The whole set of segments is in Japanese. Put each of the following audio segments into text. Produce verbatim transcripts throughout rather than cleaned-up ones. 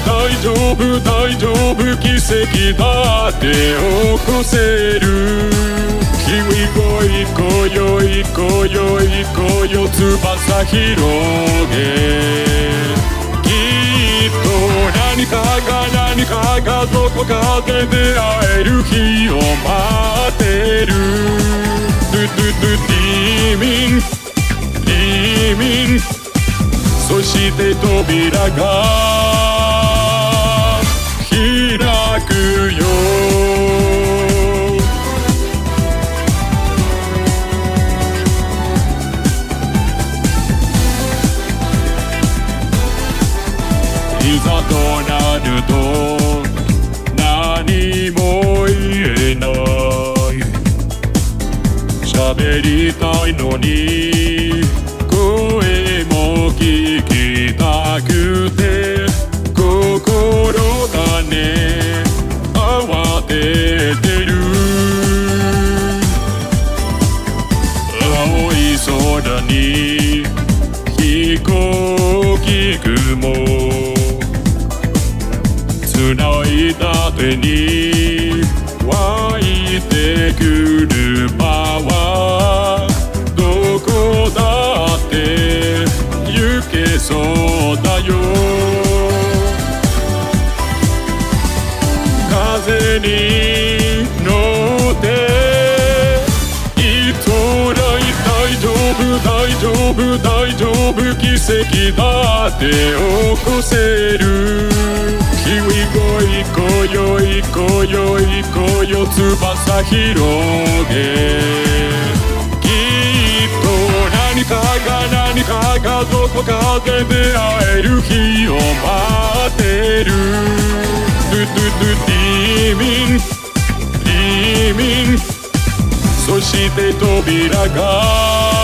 大丈夫大丈夫奇跡だって起こせる君行こう行こうよ行こうよ行こうよ翼広げきっと何かが何かがどこかで出会える日を待ってるドゥドゥドゥリーミンリーミンそして扉が開くよいざとなると何も言えない喋りたいのに声も聞きたくて心がね慌ててる青い空に飛行機雲繋いだ手に湧いてくる場はどこだって行けそうだよ風に乗っていつも大丈夫大丈夫大丈夫奇跡だって起こせる行こう行こうよ行こうよ翼広げきっと何かが何かがどこかで出会える日を待ってるドゥドゥドゥリーミンリーミンそして扉が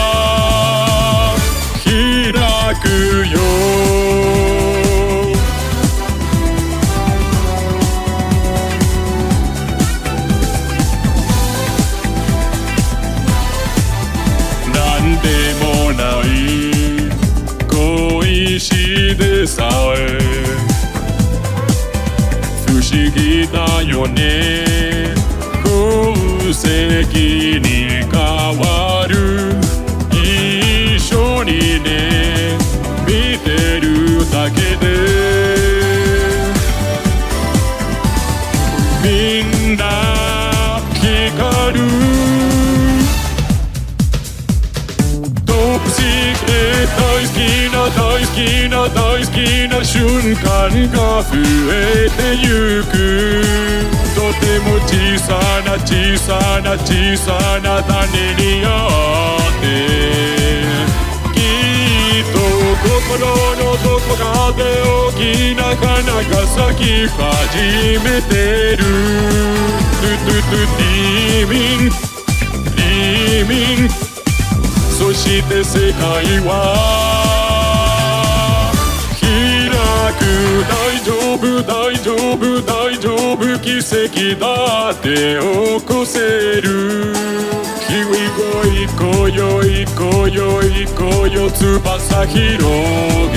開くよでさえ不思議だよね宝石に変わる一緒にね見てるだけでみんな光るトップシークレット大好き大好きな大好きな瞬間が増えてゆくとても小さな小さな小さな種にあってきっと心のどこかで大きな花が咲き始めてるドゥドゥドゥリーミンリーミンそして世界は大丈夫大丈夫大丈夫奇跡だって起こせる君行こう行こうよ行こうよ行こうよ翼広げ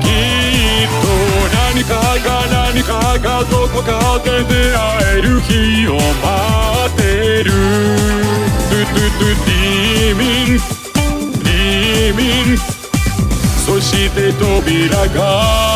きっと何かが何かがどこかで出会える日を待ってるドゥドゥドゥリーミンリーミンそして扉が